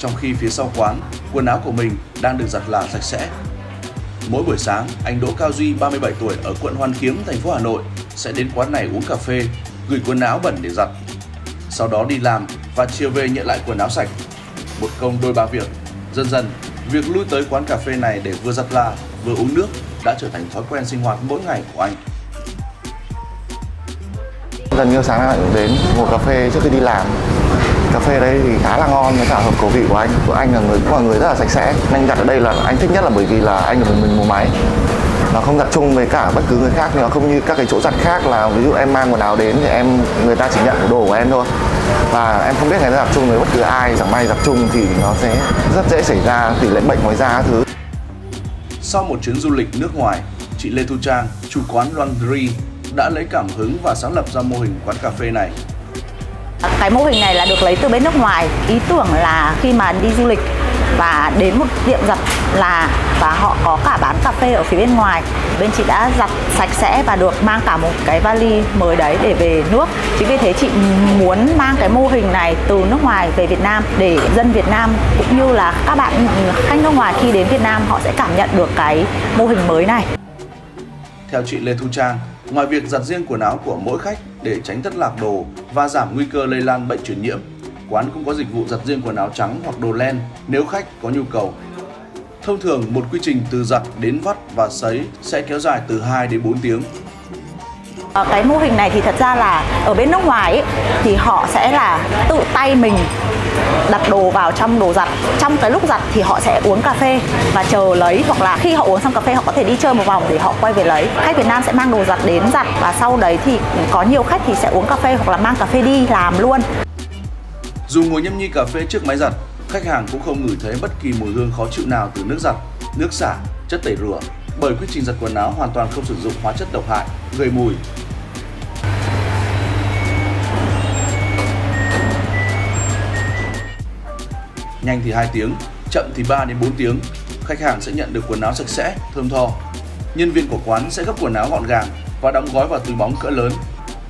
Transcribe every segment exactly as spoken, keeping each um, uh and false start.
trong khi phía sau quán, quần áo của mình đang được giặt là sạch sẽ. Mỗi buổi sáng, anh Đỗ Cao Duy, ba mươi bảy tuổi, ở quận Hoàn Kiếm, thành phố Hà Nội sẽ đến quán này uống cà phê, gửi quần áo bẩn để giặt. Sau đó đi làm và chiều về nhận lại quần áo sạch. Một công đôi ba việc. Dần dần, việc lui tới quán cà phê này để vừa giặt là, vừa uống nước đã trở thành thói quen sinh hoạt mỗi ngày của anh. Gần như sáng nay cũng đến ngồi cà phê trước khi đi làm. Cà phê đấy thì khá là ngon với cả hợp khẩu vị của anh. Của anh là người cũng là người rất là sạch sẽ. Anh giặt ở đây là anh thích nhất là bởi vì là anh là mình mua máy. Nó không giặt chung với cả bất cứ người khác, nó không như các cái chỗ giặt khác là ví dụ em mang quần áo đến thì em người ta chỉ nhận đồ của em thôi. Và em không biết người ta giặt chung với bất cứ ai, chẳng may giặt chung thì nó sẽ rất dễ xảy ra tỷ lệ bệnh ngoài da thứ. Sau một chuyến du lịch nước ngoài, chị Lê Thu Trang, chủ quán Laundry, đã lấy cảm hứng và sáng lập ra mô hình quán cà phê này. Cái mô hình này là được lấy từ bên nước ngoài. Ý tưởng là khi mà đi du lịch và đến một tiệm giặt là và họ có cả bán cà phê ở phía bên ngoài. Bên chị đã giặt sạch sẽ và được mang cả một cái vali mới đấy để về nước. Chính vì thế chị muốn mang cái mô hình này từ nước ngoài về Việt Nam để dân Việt Nam cũng như là các bạn khách nước ngoài khi đến Việt Nam họ sẽ cảm nhận được cái mô hình mới này. Theo chị Lê Thu Trang, ngoài việc giặt riêng quần áo của mỗi khách để tránh thất lạc đồ và giảm nguy cơ lây lan bệnh truyền nhiễm, quán cũng có dịch vụ giặt riêng quần áo trắng hoặc đồ len nếu khách có nhu cầu. Thông thường, một quy trình từ giặt đến vắt và sấy sẽ kéo dài từ hai đến bốn tiếng. Cái mô hình này thì thật ra là ở bên nước ngoài ấy, thì họ sẽ là tự tay mình đặt đồ vào trong đồ giặt. Trong cái lúc giặt thì họ sẽ uống cà phê và chờ lấy, hoặc là khi họ uống xong cà phê họ có thể đi chơi một vòng để họ quay về lấy. Khách Việt Nam sẽ mang đồ giặt đến giặt và sau đấy thì có nhiều khách thì sẽ uống cà phê hoặc là mang cà phê đi làm luôn. Dù ngồi nhâm nhi cà phê trước máy giặt, khách hàng cũng không ngửi thấy bất kỳ mùi hương khó chịu nào từ nước giặt, nước xả, chất tẩy rửa, bởi quy trình giặt quần áo hoàn toàn không sử dụng hóa chất độc hại gây mùi. Nhanh thì hai tiếng, chậm thì ba đến bốn tiếng, khách hàng sẽ nhận được quần áo sạch sẽ, thơm tho. Nhân viên của quán sẽ gấp quần áo gọn gàng và đóng gói vào túi bóng cỡ lớn.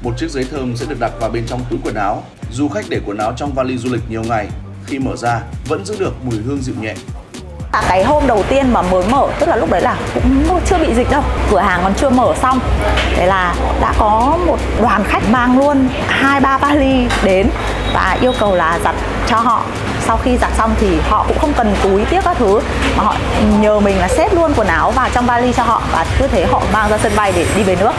Một chiếc giấy thơm sẽ được đặt vào bên trong túi quần áo. Dù khách để quần áo trong vali du lịch nhiều ngày, khi mở ra vẫn giữ được mùi hương dịu nhẹ. Cái hôm đầu tiên mà mới mở, tức là lúc đấy là cũng chưa bị dịch đâu, cửa hàng còn chưa mở xong, thế là đã có một đoàn khách mang luôn hai ba vali đến và yêu cầu là giặt cho họ. Sau khi giặt xong thì họ cũng không cần túi tiếc các thứ mà họ nhờ mình là xếp luôn quần áo vào trong vali cho họ, và cứ thế họ mang ra sân bay để đi về nước.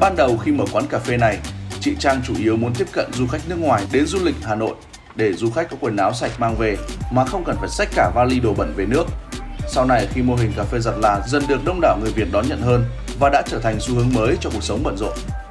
Ban đầu khi mở quán cà phê này, chị Trang chủ yếu muốn tiếp cận du khách nước ngoài đến du lịch Hà Nội, để du khách có quần áo sạch mang về mà không cần phải xách cả vali đồ bẩn về nước. Sau này khi mô hình cà phê giặt là dần được đông đảo người Việt đón nhận hơn và đã trở thành xu hướng mới cho cuộc sống bận rộn.